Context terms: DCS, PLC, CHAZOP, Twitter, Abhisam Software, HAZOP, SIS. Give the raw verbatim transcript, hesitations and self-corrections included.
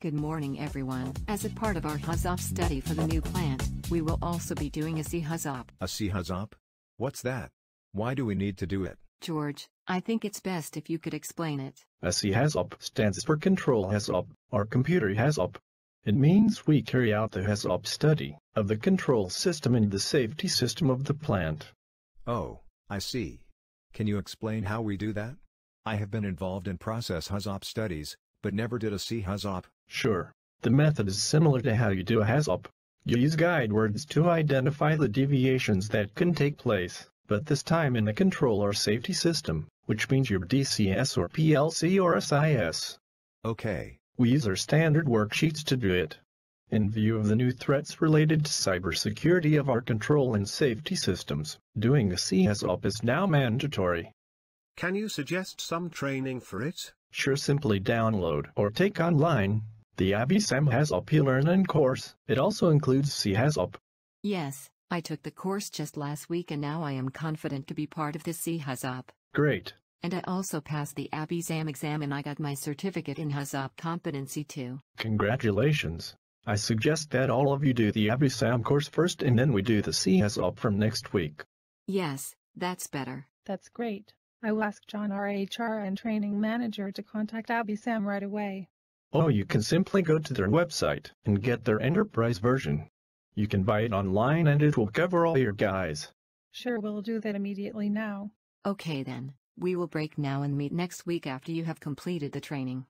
Good morning everyone. As a part of our HAZOP study for the new plant, we will also be doing a C HAZOP. A C HAZOP? What's that? Why do we need to do it? George, I think it's best if you could explain it. A C HAZOP stands for Control HAZOP, or Computer HAZOP. It means we carry out the HAZOP study of the control system and the safety system of the plant. Oh, I see. Can you explain how we do that? I have been involved in process HAZOP studies, but never did a C HAZOP. Sure. The method is similar to how you do a HAZOP. You use guide words to identify the deviations that can take place, but this time in the control or safety system, which means your D C S or P L C or S I S. Okay. We use our standard worksheets to do it. In view of the new threats related to cybersecurity of our control and safety systems, doing a C HAZOP is now mandatory. Can you suggest some training for it? Sure, simply download or take online the Abhisam HAZOP e-learning course. It also includes C HAZOP. Yes, I took the course just last week and now I am confident to be part of the C HAZOP. Great. And I also passed the Abhisam exam and I got my certificate in HAZOP competency too. Congratulations. I suggest that all of you do the Abhisam course first and then we do the C HAZOP from next week. Yes, that's better. That's great. I will ask John, our H R and training manager, to contact Abhisam right away. Oh, you can simply go to their website and get their enterprise version. You can buy it online and it will cover all your guys. Sure, we'll do that immediately now. Okay then, we will break now and meet next week after you have completed the training.